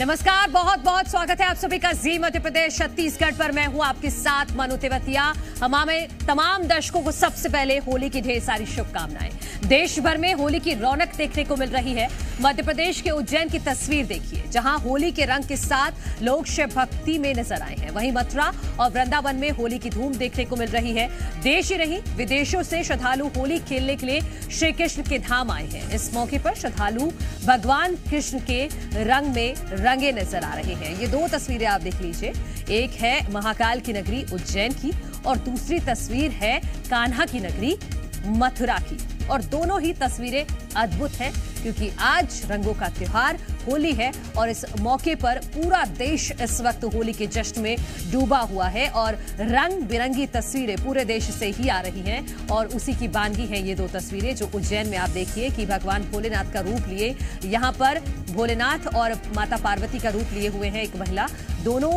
नमस्कार, बहुत बहुत स्वागत है आप सभी का जी मध्य प्रदेश छत्तीसगढ़ पर। मैं हूं आपके साथ मनु तेवतिया। हमारे तमाम दर्शकों को सबसे पहले होली की ढेर सारी शुभकामनाएं। देश भर में होली की रौनक देखने को मिल रही है। मध्य प्रदेश के उज्जैन की तस्वीर देखिए, जहां होली के रंग के साथ लोग शिव भक्ति में नजर आए हैं। वहीं मथुरा और वृंदावन में होली की धूम देखने को मिल रही है। देश ही नहीं विदेशों से श्रद्धालु होली खेलने के लिए श्री कृष्ण के धाम आए हैं। इस मौके पर श्रद्धालु भगवान कृष्ण के रंग में रंगे नजर आ रहे हैं। ये दो तस्वीरें आप देख लीजिए, एक है महाकाल की नगरी उज्जैन की और दूसरी तस्वीर है कान्हा की नगरी मथुरा की। और दोनों ही तस्वीरें अद्भुत हैं क्योंकि आज रंगों का त्योहार होली है और इस मौके पर पूरा देश इस वक्त होली के जश्न में डूबा हुआ है और रंग बिरंगी तस्वीरें पूरे देश से ही आ रही हैं। और उसी की बानगी हैं ये दो तस्वीरें जो उज्जैन में आप देखिए कि भगवान भोलेनाथ का रूप लिए यहाँ पर भोलेनाथ और माता पार्वती का रूप लिए हुए हैं एक महिला, दोनों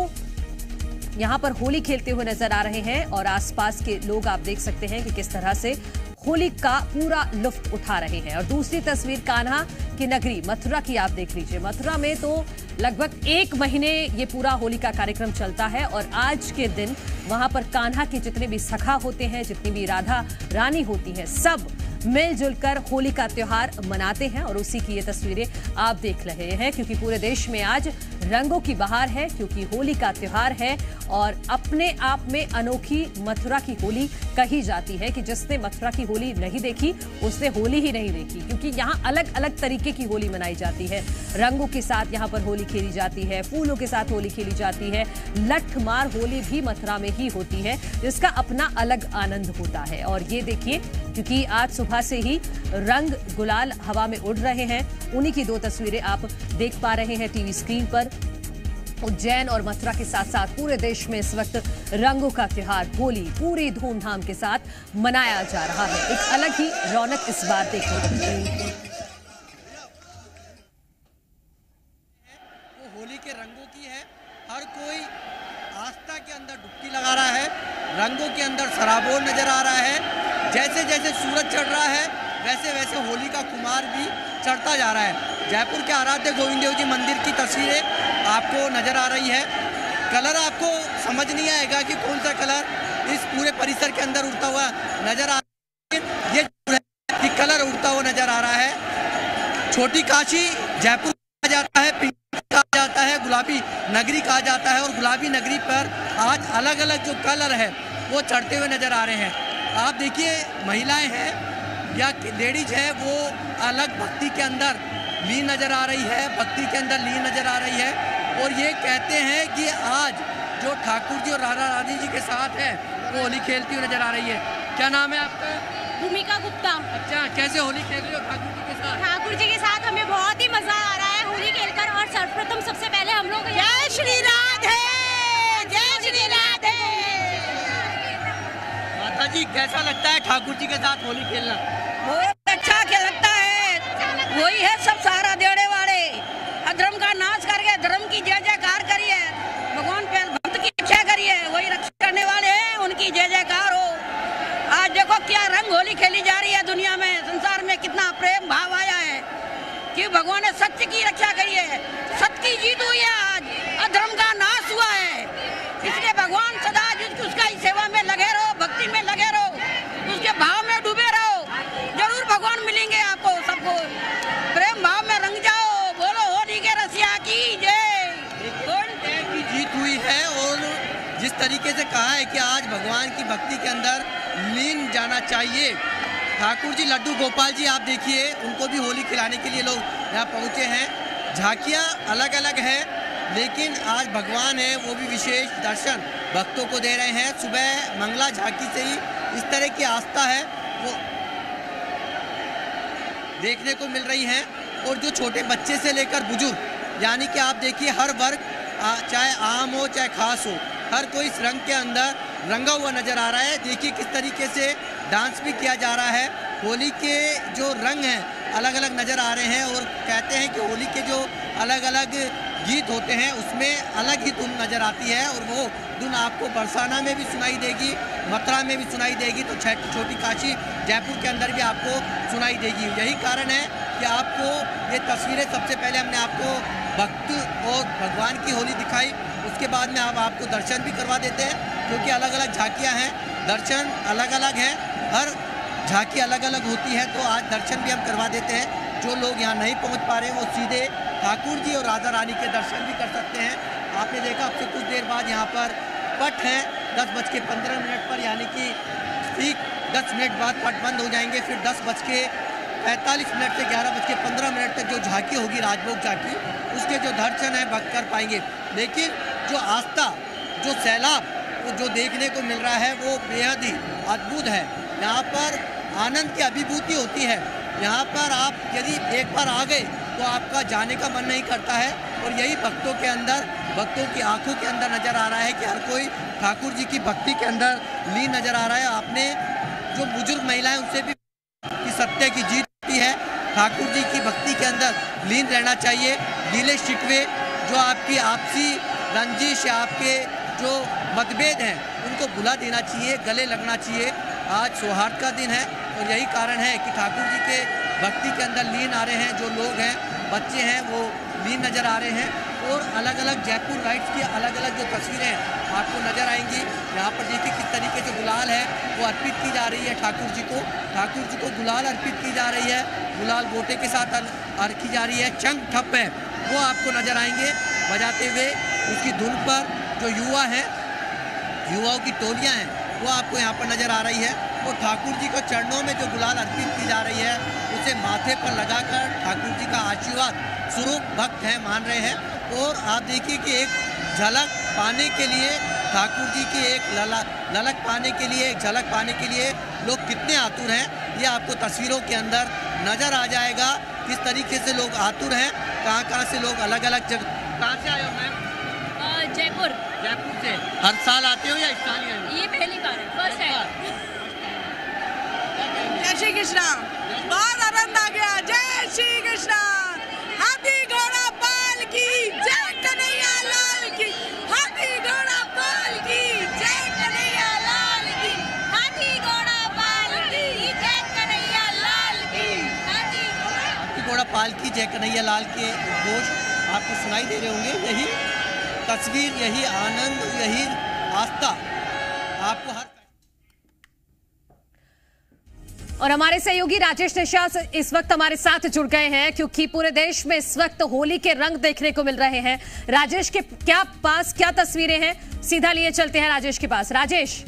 यहाँ पर होली खेलते हुए नजर आ रहे हैं। और आसपास के लोग आप देख सकते हैं कि किस तरह से होली का पूरा लुफ्त उठा रहे हैं। और दूसरी तस्वीर कान्हा की नगरी मथुरा की आप देख लीजिए। मथुरा में तो लगभग एक महीने ये पूरा होली का कार्यक्रम चलता है और आज के दिन वहां पर कान्हा के जितने भी सखा होते हैं, जितनी भी राधा रानी होती हैं, सब मिलजुल कर होली का त्योहार मनाते हैं। और उसी की ये तस्वीरें आप देख रहे हैं क्योंकि पूरे देश में आज रंगों की बहार है क्योंकि होली का त्योहार है। और अपने आप में अनोखी मथुरा की होली कही जाती है कि जिसने मथुरा की होली नहीं देखी उसने होली ही नहीं देखी, क्योंकि यहाँ अलग अलग तरीके की होली मनाई जाती है। रंगों के साथ यहाँ पर होली खेली जाती है, फूलों के साथ होली खेली जाती है, लठमार होली भी मथुरा में ही होती है जिसका अपना अलग आनंद होता है। और ये देखिए क्योंकि आज सुबह से ही रंग गुलाल हवा में उड़ रहे हैं, उन्हीं की दो तस्वीरें आप देख पा रहे हैं टीवी स्क्रीन पर। उज्जैन और मथुरा के साथ साथ पूरे देश में इस वक्त रंगों का त्योहार होली पूरी धूमधाम के साथ मनाया जा रहा है। एक अलग ही रौनक इस बार देखने को मिल रही है। वो होली के रंगों की है, हर कोई आस्था के अंदर डुबकी लगा रहा है, रंगों के अंदर सराबोर नजर आ रहा है। जैसे जैसे सूरज चढ़ रहा है वैसे वैसे होली का कुमार भी चढ़ता जा रहा है। जयपुर के आराध्य गोविंद देव जी मंदिर की तस्वीरें आपको नजर आ रही है। कलर आपको समझ नहीं आएगा कि कौन सा कलर इस पूरे परिसर के अंदर उड़ता हुआ नजर आ रहा है। ये कि कलर उड़ता हुआ नजर आ रहा है। छोटी काशी जयपुर कहा जाता है, पिंक कहा जाता है, गुलाबी नगरी कहा जाता है। और गुलाबी नगरी पर आज अलग अलग जो कलर है वो चढ़ते हुए नजर आ रहे हैं। आप देखिए महिलाएं हैं या लेडीज है वो अलग भक्ति के अंदर लीन नजर आ रही है, भक्ति के अंदर लीन नजर आ रही है। और ये कहते हैं कि आज जो ठाकुर जी और राधा रानी जी के साथ है वो होली खेलती हुई नजर आ रही है। क्या नाम है आपका? भूमिका गुप्ता। अच्छा, कैसे होली खेल रही हो ठाकुर जी के साथ? ठाकुर जी के साथ हमें बहुत ही मजा आ रहा है होली खेलकर। और सर्वप्रथम सबसे पहले हम लोग जय श्री राधे, जय श्री राधे। माता जी, कैसा लगता है ठाकुर जी के साथ होली खेलना? बहुत अच्छा लगता है। वही है सब सारा देड़े वाले, अधर्म का नाश करके धर्म की जय जयकार करिए। भगवान पे भक्त की रक्षा करिए, वही रक्षा करने वाले हैं, उनकी जय जयकार हो। आज देखो क्या रंग होली खेली जा रही है, दुनिया में संसार में कितना प्रेम भाव आया है कि भगवान ने सत्य की रक्षा करी है। सत्य की जीत हुई है, आज अधर्म का नाश हुआ है। इसलिए भगवान सदा उसका सेवा में लगे रहो, भक्ति में लगे रहो, उसके भाव में डूबे रहो, भगवान मिलेंगे आपको। सबको प्रेम भाव में रंग जाओ, बोलो होली के रसिया की जय। की जीत हुई है। और जिस तरीके से कहा है कि आज भगवान की भक्ति के अंदर लीन जाना चाहिए। ठाकुर जी लड्डू गोपाल जी आप देखिए, उनको भी होली खिलाने के लिए लोग यहाँ पहुँचे हैं। झांकियाँ अलग अलग हैं लेकिन आज भगवान है वो भी विशेष दर्शन भक्तों को दे रहे हैं। सुबह मंगला झांकी से ही इस तरह की आस्था है वो देखने को मिल रही हैं। और जो छोटे बच्चे से लेकर बुजुर्ग, यानी कि आप देखिए हर वर्ग, चाहे आम हो चाहे खास हो, हर कोई इस रंग के अंदर रंगा हुआ नजर आ रहा है। देखिए किस तरीके से डांस भी किया जा रहा है। होली के जो रंग हैं अलग अलग नज़र आ रहे हैं। और कहते हैं कि होली के जो अलग अलग गीत होते हैं उसमें अलग ही धुन नज़र आती है। और वो धुन आपको बरसाना में भी सुनाई देगी, मथुरा में भी सुनाई देगी, तो छोटी काशी जयपुर के अंदर भी आपको सुनाई देगी। यही कारण है कि आपको ये तस्वीरें सबसे पहले हमने आपको भक्त और और भगवान की होली दिखाई। उसके बाद में हम आपको दर्शन भी करवा देते हैं, क्योंकि अलग अलग झांकियाँ हैं, दर्शन अलग अलग हैं, हर झांकी अलग अलग होती है। तो आज दर्शन भी हम करवा देते हैं। जो लोग यहाँ नहीं पहुँच पा रहे वो सीधे ठाकुर जी और राधा रानी के दर्शन भी कर सकते हैं। आपने देखा अब से कुछ देर बाद यहाँ पर पट है, 10:15 पर, यानी कि ठीक 10 मिनट बाद पट बंद हो जाएंगे। फिर 10:45 से 11:15 तक जो झांकी होगी राजभोग झांकी, उसके जो दर्शन है भक्त कर पाएंगे। लेकिन जो आस्था, जो सैलाब जो देखने को मिल रहा है वो बेहद ही अद्भुत है। यहाँ पर आनंद की अभिभूति होती है। यहाँ पर आप यदि एक बार आ गए तो आपका जाने का मन नहीं करता है, और यही भक्तों के अंदर, भक्तों की आंखों के अंदर नज़र आ रहा है कि हर कोई ठाकुर जी की भक्ति के अंदर लीन नज़र आ रहा है। आपने जो बुजुर्ग महिलाएं उनसे भी कि सत्य की जीत होती है, ठाकुर जी की भक्ति के अंदर लीन रहना चाहिए। दिनेश सिकवे, जो आपकी आपसी रंजिश या आपके जो मतभेद हैं उनको भुला देना चाहिए, गले लगना चाहिए। आज सौहार्द का दिन है और यही कारण है कि ठाकुर जी के भक्ति के अंदर लीन आ रहे हैं। जो लोग हैं, बच्चे हैं, वो लीन नज़र आ रहे हैं। और अलग अलग जयपुर राइट्स की अलग अलग जो तस्वीरें हैं आपको नज़र आएंगी। यहाँ पर देखिए किस तरीके से गुलाल है वो अर्पित की जा रही है ठाकुर जी को। ठाकुर जी को गुलाल अर्पित की जा रही है, गुलाल गोटे के साथ अर्पी जा रही है। चंग ठप है वो आपको नज़र आएंगे बजाते हुए। उसकी धुन पर जो युवा हैं, युवाओं की टोलियाँ हैं, वो आपको यहाँ पर नज़र आ रही है। और ठाकुर जी को चरणों में जो गुलाल अर्पित की जा रही है उसे माथे पर लगाकर ठाकुर जी का आशीर्वाद स्वरूप भक्त हैं मान रहे हैं। और आप देखिए कि एक झलक पाने के लिए, ठाकुर जी की एक ललक पाने के लिए, एक झलक पाने के लिए लोग कितने आतुर हैं, ये आपको तस्वीरों के अंदर नज़र आ जाएगा। किस तरीके से लोग आतुर हैं, कहाँ से लोग, अलग अलग जगह। कहाँ से आए हो मैम? जयपुर। जयपुर से हर साल आते हो या इस साल आए हो? ये पहली बार है, फर्स्ट टाइम। जय श्री कृष्णा, बहुत आनंद आ गया। जय श्री कृष्णा, हाथी घोड़ा पालकी जय कन्हैया लाल के उद्घोष आपको सुनाई दे रहे होंगे। यही तस्वीर, यही आनंद, यही आस्था आपको हर। और हमारे सहयोगी राजेश मिश्रा इस वक्त हमारे साथ जुड़ गए हैं, क्योंकि पूरे देश में इस वक्त होली के रंग देखने को मिल रहे हैं। राजेश के क्या पास क्या तस्वीरें हैं, सीधा लिए चलते हैं राजेश के पास। राजेश,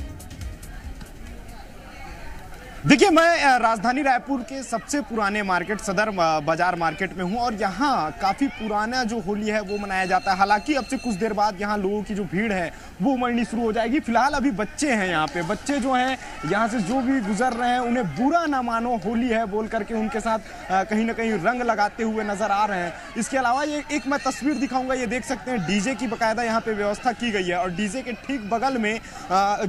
देखिए मैं राजधानी रायपुर के सबसे पुराने मार्केट सदर बाजार मार्केट में हूं, और यहां काफ़ी पुराना जो होली है वो मनाया जाता है। हालांकि अब से कुछ देर बाद यहां लोगों की जो भीड़ है वो उमड़नी शुरू हो जाएगी। फिलहाल अभी बच्चे हैं यहां पे, बच्चे जो हैं यहां से जो भी गुजर रहे हैं उन्हें बुरा ना मानो, होली है बोल करके उनके साथ कहीं ना कहीं रंग लगाते हुए नजर आ रहे हैं। इसके अलावा ये एक मैं तस्वीर दिखाऊँगा, ये देख सकते हैं डीजे की बाकायदा यहाँ पर व्यवस्था की गई है, और डीजे के ठीक बगल में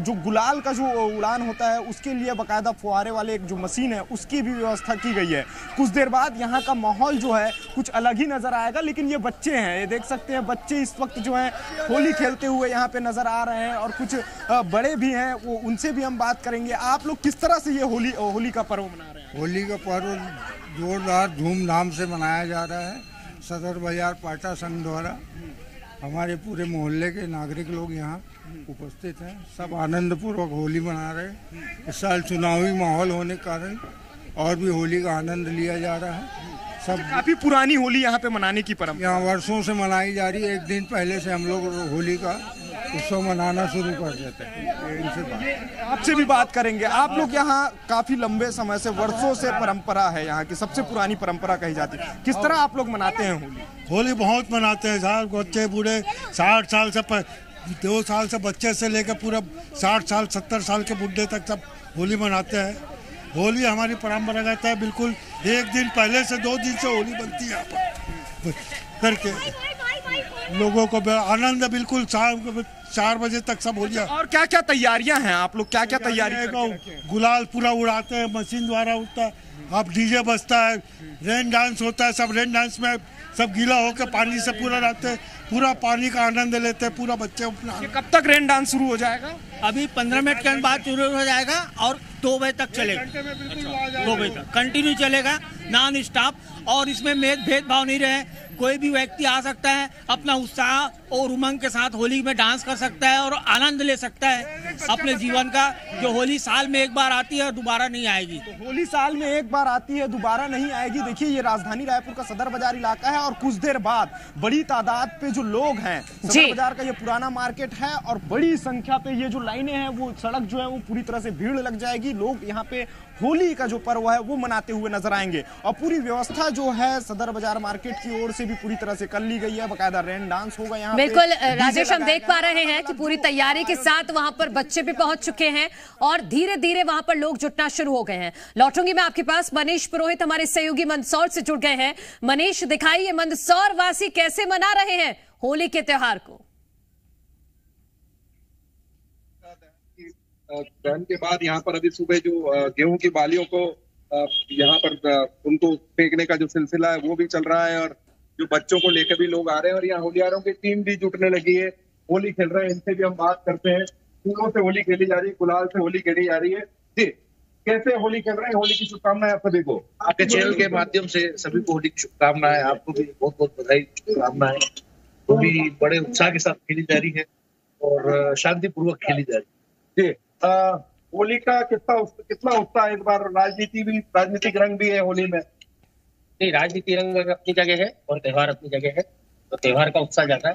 जो गुलाल का जो उड़ान होता है उसके लिए बाकायदा फुहारे वाले एक जो मशीन है उसकी भी व्यवस्था की गई है। कुछ देर बाद यहाँ का माहौल जो है कुछ अलग ही नजर आएगा। लेकिन ये बच्चे हैं, ये देख सकते हैं बच्चे इस वक्त जो है होली खेलते हुए यहाँ पे नजर आ रहे हैं, और कुछ बड़े भी हैं, वो उनसे भी हम बात करेंगे। आप लोग किस तरह से ये होली का पर्व मना रहे हैं? होली का पर्व जोरदार धूमधाम से मनाया जा रहा है। सदर बाजार पाटा संघ द्वारा हमारे पूरे मोहल्ले के नागरिक लोग यहाँ उपस्थित हैं, सब आनंदपूर्वक होली मना रहे हैं। इस साल चुनावी माहौल होने के कारण और भी होली का आनंद लिया जा रहा है। सब काफ़ी पुरानी होली यहाँ पे मनाने की परंपरा, यहाँ वर्षों से मनाई जा रही है। एक दिन पहले से हम लोग होली का उत्सव मनाना शुरू कर देते हैं। आपसे भी बात करेंगे। आप लोग यहाँ काफ़ी लंबे समय से, वर्षों से परंपरा है, यहाँ की सबसे पुरानी परंपरा कही जाती है। किस तरह आप लोग मनाते हैं होली? होली बहुत मनाते हैं साहब, बच्चे बूढ़े, 60 साल से 2 साल से बच्चे से लेकर पूरा 60 साल 70 साल के बुढ़े तक सब होली मनाते हैं। होली हमारी परंपरागत है, बिल्कुल एक दिन पहले से 2 दिन से होली बनती है। आप करके लोगों को आनंद है, बिल्कुल 4 बजे तक सब होली। और क्या क्या तैयारियां हैं आप लोग, क्या क्या तैयारी? गुलाल पूरा उड़ाते हैं, मशीन द्वारा उड़ता है, अब डीजे बजता है, रेन डांस होता है। सब रेन डांस में सब गीला होकर पानी से पूरा रहते, पूरा पानी का आनंद लेते हैं, पूरा बच्चे अपना। कब तक रेन डांस शुरू हो जाएगा? अभी 15 मिनट के बाद शुरू हो जाएगा और 2 बजे तक चलेगा। 2 बजे तक कंटिन्यू चलेगा। नॉन स्टाफ और इसमें भेदभाव नहीं रहे। कोई भी व्यक्ति आ सकता है, अपना उत्साह और उमंग के साथ होली में डांस कर सकता है और आनंद ले सकता है अपने जीवन का। जो होली साल में एक बार आती है और दोबारा नहीं आएगी, तो होली साल में एक बार आती है, दोबारा नहीं आएगी। देखिए ये राजधानी रायपुर का सदर बाजार इलाका है और कुछ देर बाद बड़ी तादाद पे जो लोग हैं, सदर बाजार का ये पुराना मार्केट है और बड़ी संख्या पे ये जो लाइनें हैं, वो सड़क जो है वो पूरी तरह से भीड़ लग जाएगी। लोग यहाँ पे होली का जो पर्व है वो मनाते हुए नजर आएंगे और पूरी व्यवस्था जो है सदर बाजार मार्केट की ओर से भी पूरी तरह से कर ली गई है। बकायदा रेन डांस होगा यहाँ। बिल्कुल राजेश, हम देख पा रहे हैं कि पूरी तैयारी के साथ वहां पर बच्चे भी पहुंच चुके हैं और धीरे धीरे वहां पर लोग जुटना शुरू हो गए हैं। लौटूंगी मैं आपके पास। मनीष पुरोहित हमारे सहयोगी मंदसौर से जुड़ गए हैं। मनीष, दिखाइए मंदसौर वासी कैसे मना रहे हैं होली के त्योहार को। दहन के बाद यहाँ पर अभी सुबह जो गेहूं की बालियों को यहाँ पर उनको फेंकने का जो सिलसिला है वो भी चल रहा है और जो बच्चों को लेकर भी लोग आ रहे हैं और यहाँ होलियारों की टीम भी जुटने लगी है, होली खेल रहे हैं। इनसे भी हम बात करते हैं। फूलों से होली खेली जा रही है, गुलाल से होली खेली जा रही है। जी, कैसे होली खेल रहे हैं? होली की शुभकामनाएं आप सभी को। आपके चैनल के माध्यम से सभी को होली की शुभकामनाएं। आपको भी बहुत बहुत बधाई, शुभकामनाएं। होली बड़े उत्साह के साथ खेली जा रही है और शांतिपूर्वक खेली जा रही है। जी, होली का कितना उत्साह इस बार? राजनीतिक रंग भी है होली में? नहीं, राजनीति रंग अपनी जगह है और त्यौहार अपनी जगह है, तो त्यौहार का उत्साह ज्यादा है,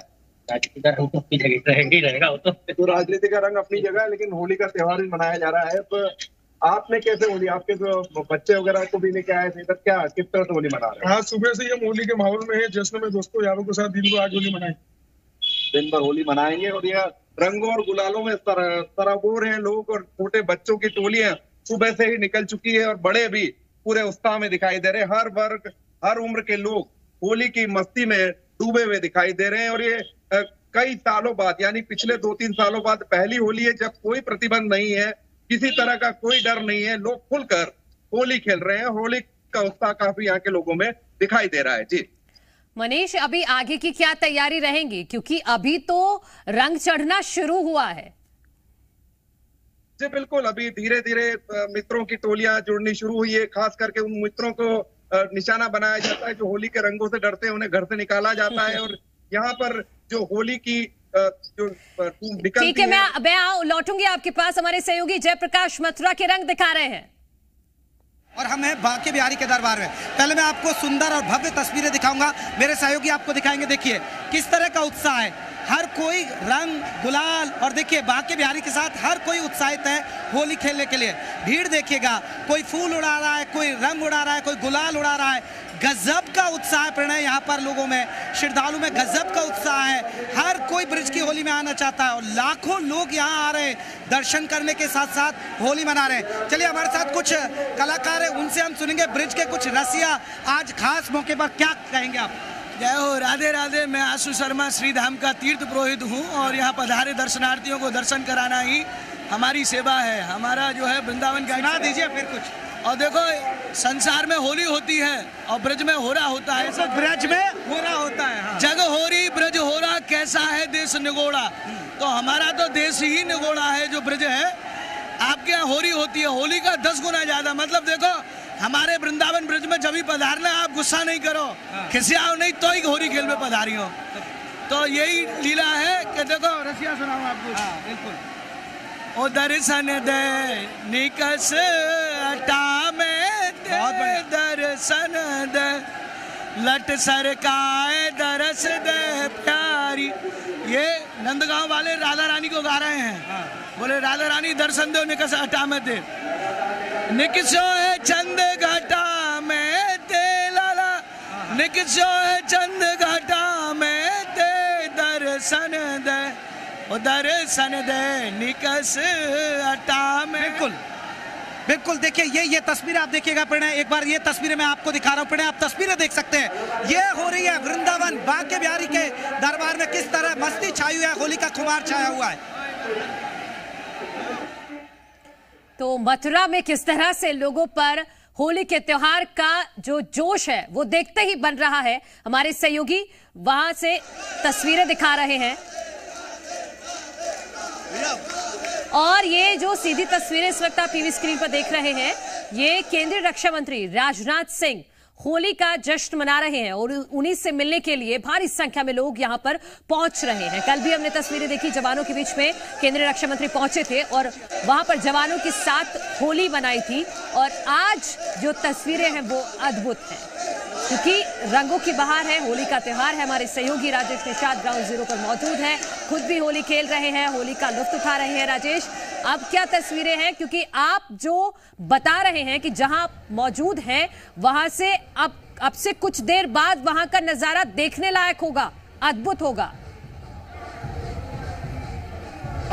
राजनीति का रंग तो अपनी जगह रहेगा ही रहेगा। वो तो राजनीति का रंग अपनी जगह है, लेकिन होली का त्यौहार भी मनाया जा रहा है। तो आपने कैसे होली, आपके जो बच्चे वगैरह को भी लेके आए थे, क्या किस तरह से होली मना रहे हैं? हाँ, सुबह से ही हम होली के माहौल में है, जश्न में दोस्तों यारों के साथ दिन भर आज होली मनाएंगे, दिन भर होली मनाएंगे और यह रंगों और गुलालों में सराबोर है लोग और छोटे बच्चों की टोलियां सुबह से ही निकल चुकी है और बड़े भी पूरे उत्साह में दिखाई दे रहे हैं। हर वर्ग हर उम्र के लोग होली की मस्ती में डूबे हुए दिखाई दे रहे हैं और ये कई सालों बाद, यानी पिछले 2-3 सालों बाद पहली होली है जब कोई प्रतिबंध नहीं है, किसी तरह का कोई डर नहीं है, लोग खुलकर होली खेल रहे हैं। होली का उत्साह काफी यहाँ के लोगों में दिखाई दे रहा है। जी मनीष, अभी आगे की क्या तैयारी रहेंगी, क्योंकि अभी तो रंग चढ़ना शुरू हुआ है? जी बिल्कुल, अभी धीरे धीरे मित्रों की टोलियां जुड़नी शुरू हुई है। खास करके उन मित्रों को निशाना बनाया जाता है जो होली के रंगों से डरते हैं, उन्हें घर से निकाला जाता है और यहाँ पर जो होली की जो निकलती है। ठीक है, मैं लौटूंगी आपके पास। हमारे सहयोगी जयप्रकाश मिश्रा के रंग दिखा रहे हैं और हम हैं बांके बिहारी के दरबार में। पहले मैं आपको सुंदर और भव्य तस्वीरें दिखाऊंगा, मेरे सहयोगी आपको दिखाएंगे। देखिए किस तरह का उत्साह है, हर कोई रंग गुलाल और देखिए बांके बिहारी के साथ हर कोई उत्साहित है होली खेलने के लिए। भीड़ देखिएगा, कोई फूल उड़ा रहा है, कोई रंग उड़ा रहा है, कोई गुलाल उड़ा रहा है। गजब का उत्साह प्रणय यहाँ पर लोगों में, श्रद्धालु में गजब का उत्साह है। हर कोई ब्रिज की होली में आना चाहता है और लाखों लोग यहाँ आ रहे हैं दर्शन करने के साथ साथ होली मना रहे हैं। चलिए हमारे साथ कुछ कलाकार हैं, उनसे हम सुनेंगे ब्रिज के कुछ रसिया आज खास मौके पर क्या कहेंगे आप। जय हो, राधे राधे। मैं आशु शर्मा श्रीधाम का तीर्थ पुरोहित हूँ और यहाँ पधारे दर्शनार्थियों को दर्शन कराना ही हमारी सेवा है, हमारा जो है वृंदावन का। सुना दीजिए फिर कुछ। और देखो संसार में होली होती है और ब्रज में हो रहा होता है, सब ब्रज में हो रहा होता है। हाँ। जग हो रही ब्रज हो रहा, कैसा है देश निगोड़ा। तो हमारा तो देश ही निगोड़ा है जो ब्रज है। आपके यहाँ होली होती है, होली का 10 गुना ज्यादा। मतलब देखो हमारे वृंदावन ब्रज में जब भी पधारना आप गुस्सा नहीं करो, खिसियाओ नहीं तो ही होली खेल में पधारी हो। तो यही लीला है कि देखो रसिया सुनाऊँ आपको। हाँ बिल्कुल। ओ दर्शन दे निकस हटा में ते दर्शन दे, लट सरकाए दरस दे प्यारी। ये नंदगांव वाले राधा रानी को गा रहे हैं। बोले राधा रानी दर्शन दे निकस हटा में ते, निकसो है चंद घटा में ते लाला, निकसो है चंद घटा में ते दर्शन दे, दर्शन दे निकस हटा में। बिल्कुल बिल्कुल, देखिए ये तस्वीर आप देखिएगा प्रणय, एक बार ये तस्वीरें मैं आपको दिखा रहा हूँ प्रणय, आप तस्वीरें देख सकते हैं। ये हो रही है वृंदावन बांके बिहारी के दरबार में किस तरह मस्ती छाई हुई है, होली का खुमार छाया हुआ है। तो मथुरा में किस तरह से लोगों पर होली के त्योहार का जो जोश है वो देखते ही बन रहा है। हमारे सहयोगी वहां से तस्वीरें दिखा रहे हैं और ये जो सीधी तस्वीरें इस वक्त आप टीवी स्क्रीन पर देख रहे हैं, ये केंद्रीय रक्षा मंत्री राजनाथ सिंह होली का जश्न मना रहे हैं और उन्हीं से मिलने के लिए भारी संख्या में लोग यहां पर पहुंच रहे हैं। कल भी हमने तस्वीरें देखी, जवानों के बीच में केंद्रीय रक्षा मंत्री पहुंचे थे और वहां पर जवानों के साथ होली मनाई थी। और आज जो तस्वीरें हैं वो अद्भुत हैं, क्योंकि रंगों की बहार है, होली का त्यौहार है। हमारे सहयोगी राजेश मिश्रा ग्राउंड जीरो पर मौजूद हैं, खुद भी होली खेल रहे हैं, होली का लुत्फ उठा रहे हैं। राजेश, अब क्या तस्वीरें हैं, क्योंकि आप जो बता रहे हैं कि जहां मौजूद हैं वहां से अब से कुछ देर बाद वहां का नजारा देखने लायक होगा, अद्भुत होगा।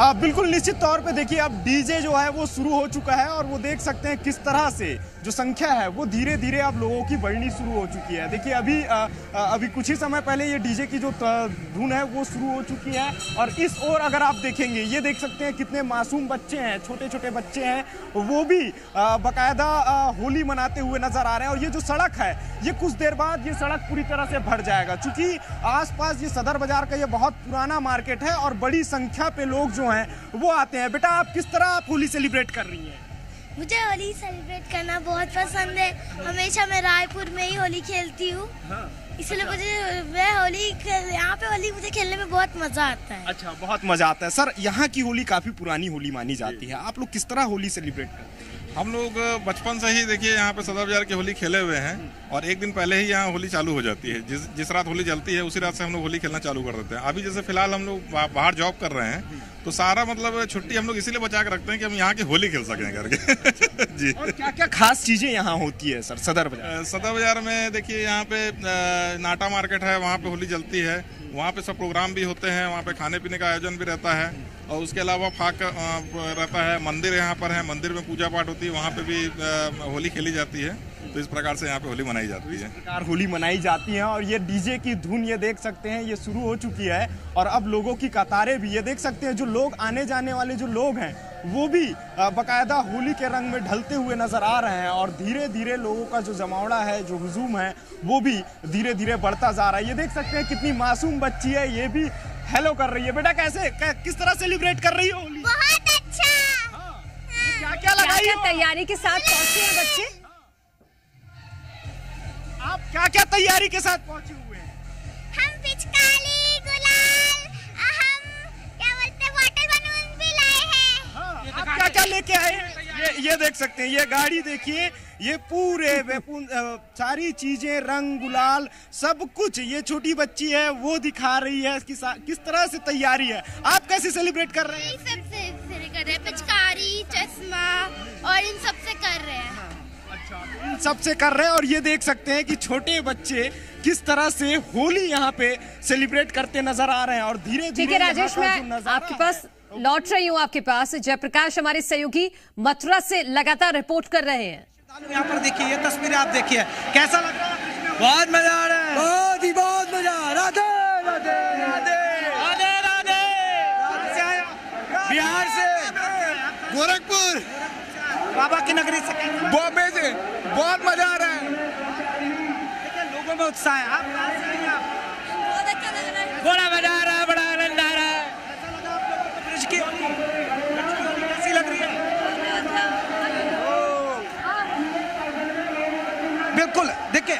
आप बिल्कुल निश्चित तौर पे देखिए, अब डीजे जो है वो शुरू हो चुका है और वो देख सकते हैं किस तरह से जो संख्या है वो धीरे धीरे अब लोगों की बढ़नी शुरू हो चुकी है। देखिए अभी कुछ ही समय पहले ये डीजे की जो धुन है वो शुरू हो चुकी है। और इस ओर अगर आप देखेंगे, ये देख सकते हैं कितने मासूम बच्चे हैं, छोटे छोटे बच्चे हैं, वो भी बाकायदा होली मनाते हुए नजर आ रहे हैं। और ये जो सड़क है, ये कुछ देर बाद ये सड़क पूरी तरह से भर जाएगा, चूँकि आसपास ये सदर बाजार का ये बहुत पुराना मार्केट है और बड़ी संख्या पे लोग जो हैं वो आते हैं। बेटा, आप किस तरह आप होली सेलिब्रेट कर रही हैं? मुझे होली सेलिब्रेट करना बहुत पसंद है, हमेशा मैं रायपुर में ही होली खेलती हूँ। हाँ। इसलिए यहाँ पे होली मुझे खेलने में बहुत मजा आता है। अच्छा, बहुत मजा आता है। सर, यहाँ की होली काफी पुरानी होली मानी जाती है, आप लोग किस तरह होली सेलिब्रेट करते हैं? हम लोग बचपन से ही देखिए यहाँ पे सदर बाजार की होली खेले हुए हैं और एक दिन पहले ही यहाँ होली चालू हो जाती है। जिस रात होली जलती है उसी रात से हम लोग होली खेलना चालू कर देते हैं। अभी जैसे फिलहाल हम लोग बाहर जॉब कर रहे हैं, तो सारा मतलब छुट्टी हम लोग इसीलिए बचा के रखते हैं कि हम यहाँ की होली खेल सकें करके। जी। और क्या क्या खास चीजें यहाँ होती है सर सदर बाजार में? देखिए यहाँ पे नाटा मार्केट है, वहाँ पे होली जलती है, वहाँ पे सब प्रोग्राम भी होते हैं, वहाँ पे खाने पीने का आयोजन भी रहता है और उसके अलावा फाक रहता है। मंदिर यहाँ पर है, मंदिर में पूजा पाठ होती है, वहाँ पे भी होली खेली जाती है। तो इस प्रकार से यहाँ पे होली मनाई जाती है, इस प्रकार होली मनाई जाती है। और ये डीजे की धुन ये देख सकते हैं ये शुरू हो चुकी है और अब लोगों की कतारें भी ये देख सकते हैं, जो लोग आने जाने वाले जो लोग हैं वो भी बाकायदा होली के रंग में ढलते हुए नजर आ रहे हैं। और धीरे धीरे लोगों का जो जमावड़ा है, जो हुजूम है, वो भी धीरे धीरे बढ़ता जा रहा है। ये देख सकते हैं कितनी मासूम बच्ची है, ये भी हेलो कर रही है। बेटा, कैसे किस तरह सेलिब्रेट कर रही है होली? बहुत अच्छा। क्या-क्या लगाई है? तैयारी के साथ पहुंचे हैं बच्चे, आप क्या-क्या तैयारी के साथ पहुंचे हुए हैं? हम पिचकारी, गुलाल, हम क्या बोलते हैं वाटर बलून भी लाए हैं। हाँ, आप क्या-क्या लेके आए हैं? ये देख सकते हैं, ये गाड़ी देखिए, ये पूरे सारी चीजें, रंग, गुलाल, सब कुछ ये छोटी बच्ची है वो दिखा रही है किस तरह से तैयारी है। आप कैसे सेलिब्रेट कर रहे हैं? पिचकारी, चश्मा और इन सबसे कर रहे हैं। इन सबसे कर रहे हैं। और ये देख सकते हैं कि छोटे बच्चे किस तरह से होली यहाँ पे सेलिब्रेट करते नजर आ रहे हैं। और धीरे धीरे राजेश, मैं आपके पास लौट रही हूँ। आपके पास जयप्रकाश हमारे सहयोगी मथुरा से लगातार रिपोर्ट कर रहे हैं। यहाँ पर देखिए, ये तस्वीरें आप देखिए, कैसा लग रहा है? बहुत मजा आ रहा है, बहुत ही बहुत मजा आ रहा था। बिहार से, गोरखपुर बाबा की नगरी से, बॉम्बे से, बहुत मजा आ रहा है। लोगों में उत्साह है। आप कहाँ से आए आप? बहुत अच्छा लग रहा है, बड़ा मजा आ रहा है, बड़ा आनंद आ रहा है। कैसी लग रही है? बिल्कुल देखिए,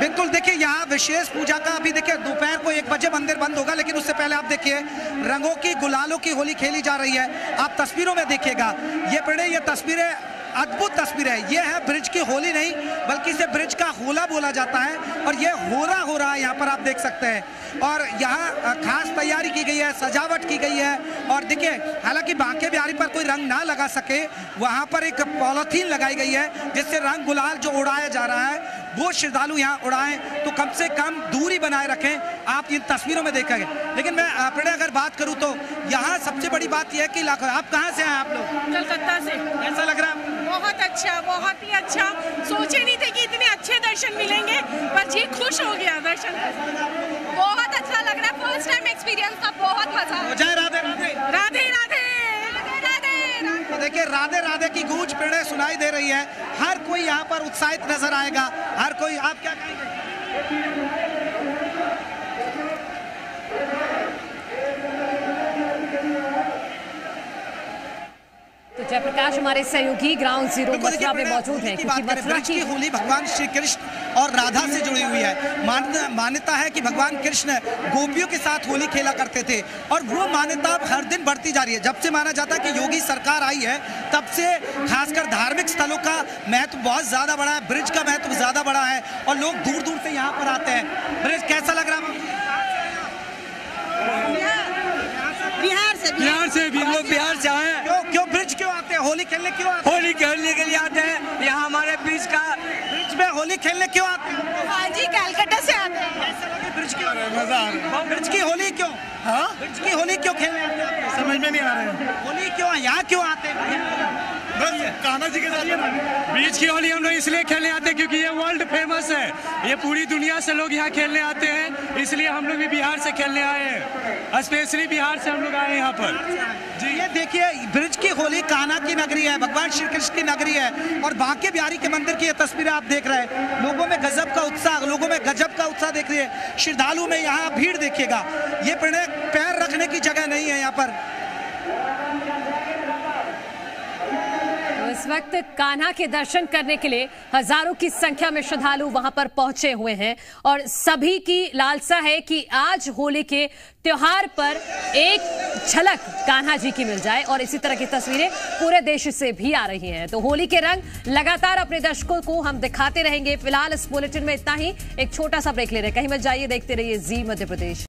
बिल्कुल देखिए, यहाँ विशेष पूजा का अभी देखिए दोपहर को 1 बजे मंदिर बंद होगा, लेकिन उससे पहले आप देखिए रंगों की, गुलालों की होली खेली जा रही है। आप तस्वीरों में देखिएगा, ये पेड़े, ये तस्वीरें अद्भुत तस्वीर है। ये है ब्रिज की होली नहीं बल्कि इसे ब्रिज का होला बोला जाता है और ये हो रहा है यहाँ पर आप देख सकते हैं। और यहाँ खास तैयारी की गई है, सजावट की गई है। और देखिए, हालांकि बांके बिहारी पर कोई रंग ना लगा सके, वहाँ पर एक पॉलीथीन लगाई गई है जिससे रंग गुलाल जो उड़ाया जा रहा है वो श्रद्धालु यहाँ उड़ाएं तो कम से कम दूरी बनाए रखें। आप इन तस्वीरों में देखेंगे। लेकिन मैं अगर बात करूँ तो यहाँ सबसे बड़ी बात यह है कि लाखों, आप कहाँ से हैं आप लोग? कलकत्ता से। ऐसा लग रहा है? बहुत अच्छा, बहुत ही अच्छा। सोचे नहीं थे कि इतने अच्छे दर्शन मिलेंगे, पर जी खुश हो गया दर्शन। बहुत अच्छा लग रहा है, फर्स्ट टाइम एक्सपीरियंस था, बहुत मजा। जय राधे राधे राधे राधे राधे राधे। देखिए, राधे राधे की गूंज पेड़े सुनाई दे रही है। हर कोई यहाँ पर उत्साहित नजर आएगा, हर कोई। आप क्या कहेंगे? जयप्रकाश हमारे सहयोगी ग्राउंड जीरो मथुरा में मौजूद है क्योंकि मथुरा की होली भगवान श्री कृष्ण और राधा से जुड़ी हुई है। मान्यता है कि भगवान कृष्ण गोपियों के साथ होली खेला करते थे और वो मान्यता हर दिन बढ़ती जा रही है। जब से माना जाता है कि योगी सरकार आई है तब से खासकर धार्मिक स्थलों का महत्व बहुत ज्यादा बढ़ा है, ब्रिज का महत्व ज्यादा बढ़ा है और लोग दूर दूर से यहाँ पर आते हैं। ब्रिज कैसा लग रहा है? बिहार से आए। क्यों ब्रिज क्यों आते हैं? होली खेलने क्यों आते हैं? होली खेलने के लिए आते हैं यहाँ हमारे ब्रिज में। होली खेलने क्यों आते हैं? हाँ जी, कलकत्ता से आते हैं। ब्रिज क्यों? मजा आ रहा है। ब्रिज की होली क्यों? हाँ, ब्रिज की होली क्यों खेलने आते हैं? समझ में नहीं आ रहा है। होली क्यों यहाँ क्यों आते हैं? कान्हा जी के जरिए बीच की होली हम लोग इसलिए खेलने आते हैं क्योंकि ये वर्ल्ड फेमस है, ये पूरी दुनिया से लोग यहाँ खेलने आते हैं, इसलिए हम लोग भी बिहार से खेलने आए हैं, स्पेशली बिहार से हम लोग आए हैं यहाँ पर। जी ये देखिए ब्रिज की होली कान्हा की नगरी है, भगवान श्री कृष्ण की नगरी है और बांके बिहारी के मंदिर की ये तस्वीरें आप देख रहे हैं। लोगों में गजब का उत्साह देख रही है। श्रद्धालु में यहाँ भीड़ देखिएगा, ये पैर रखने की जगह नहीं है यहाँ पर। इस वक्त कान्हा के दर्शन करने के लिए हजारों की संख्या में श्रद्धालु वहां पर पहुंचे हुए हैं और सभी की लालसा है कि आज होली के त्योहार पर एक झलक कान्हा जी की मिल जाए और इसी तरह की तस्वीरें पूरे देश से भी आ रही हैं। तो होली के रंग लगातार अपने दर्शकों को हम दिखाते रहेंगे। फिलहाल इस बुलेटिन में इतना ही, एक छोटा सा ब्रेक ले रहे हैं, कहीं मत जाइए, देखते रहिए जी मध्य प्रदेश।